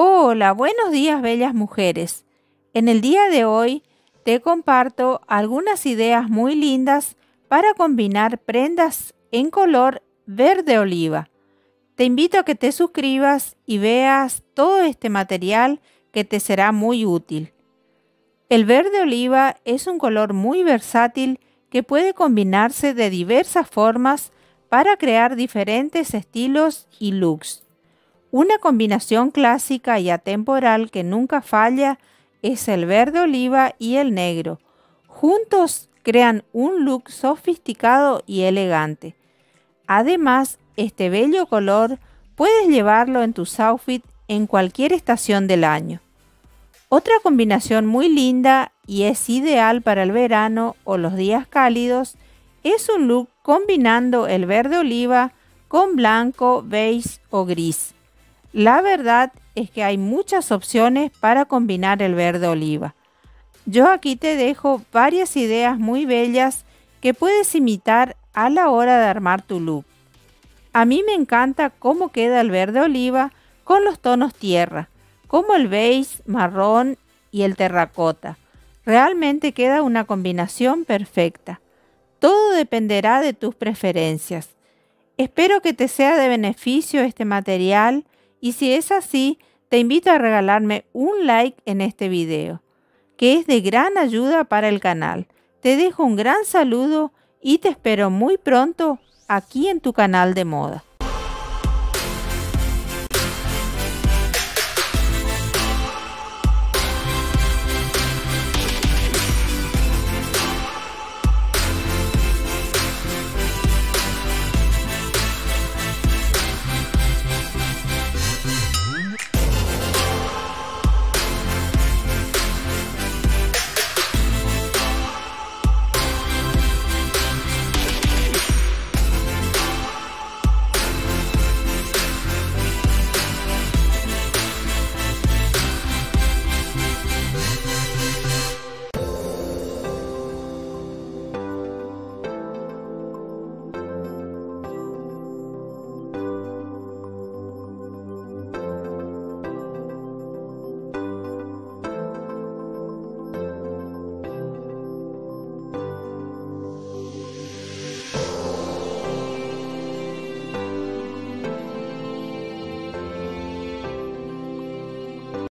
Hola, buenos días, bellas mujeres. En el día de hoy te comparto algunas ideas muy lindas para combinar prendas en color verde oliva. Te invito a que te suscribas y veas todo este material que te será muy útil. El verde oliva es un color muy versátil que puede combinarse de diversas formas para crear diferentes estilos y looks. Una combinación clásica y atemporal que nunca falla es el verde oliva y el negro. Juntos crean un look sofisticado y elegante. Además, este bello color puedes llevarlo en tus outfits en cualquier estación del año. Otra combinación muy linda y es ideal para el verano o los días cálidos es un look combinando el verde oliva con blanco, beige o gris. La verdad es que hay muchas opciones para combinar el verde oliva. Yo aquí te dejo varias ideas muy bellas que puedes imitar a la hora de armar tu look. A mí me encanta cómo queda el verde oliva con los tonos tierra, como el beige, marrón y el terracota. Realmente queda una combinación perfecta. Todo dependerá de tus preferencias. Espero que te sea de beneficio este material y si es así, te invito a regalarme un like en este video, que es de gran ayuda para el canal. Te dejo un gran saludo y te espero muy pronto aquí en tu canal de moda.